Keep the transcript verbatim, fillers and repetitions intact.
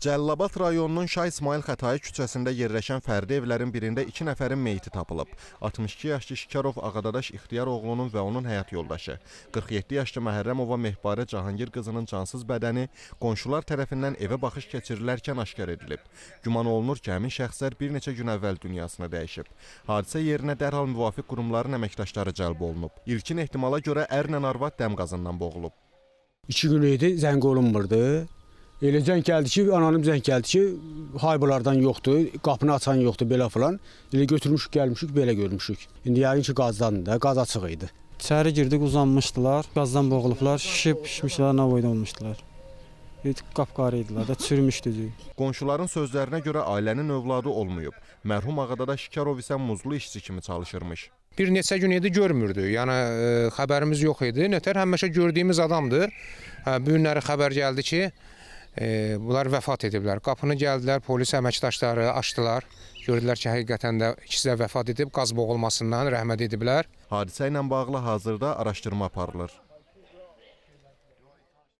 Cəlilabad rayonunun Şah İsmayıl Xətai küçəsində yerləşən fərdi evlərin birində iki nəfərin meyti tapılıb. altmış iki yaşlı Şikarov Ağadadaş İxtiyar oğlunun və onun həyat yoldaşı, qırx yeddi yaşlı Məhərrəmova Mehparə Cahangir qızının cansız bədəni qonşular tərəfindən evə baxış keçirilərkən aşkar edilib. Güman olunur ki, həmin şəxslər bir neçə gün əvvəl dünyasını dəyişib. Hadisə yerinə dərhal müvafiq qurumların əməkdaşları cəlb olunub. İlkin ehtimala görə ərlə arvad dəm qazından boğulub. İki gün idi, zəng olunmurdu. Elə zəng gəldi ki, ananım zəng gəldi ki, haybalardan yoxdur, qapını açan yoxdur, belə filan. Elə götürmüşük, gəlmişik, belə görmüşük. İndi yəqin ki, qazdan da, qaz açıq idi. İçəri girdik, uzanmışdılar, qazdan boğulublar, şişib, şişmişlər, nə boyda olmuşdular. Qapqarı idilər də, çürümüşdü. Qonşuların sözlərinə görə ailənin övladı olmayıb. Mərhum Ağadadaş İxtiyarov isə muzlu işçi kimi çalışırmış. Bir neçə gün idi görmürdü, yəni xəbərimiz yox idi. Nətər həmişə gördüyümüz adamdır. Bu günləri xəbər gəldi ki, E, bunlar vəfat ediblər. Qapını gəldilər, polis əməkdaşları açdılar. Gördülər ki, həqiqətən də ikisi də vəfat edib, qaz boğulmasından rəhmət ediblər. Hadisə ilə bağlı hazırda araşdırma aparılır.